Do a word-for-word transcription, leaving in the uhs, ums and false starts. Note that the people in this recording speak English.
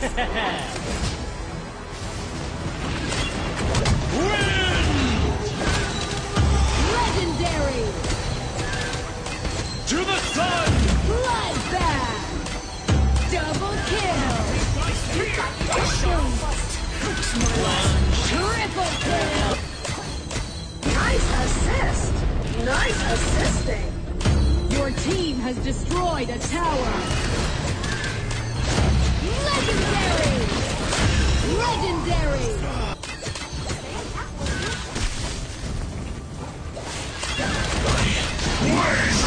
Legendary! To the sun! Bloodbath! Double kill! Triple kill! Nice assist! Nice assisting! Your team has destroyed a tower! Legendary! Legendary! Wait.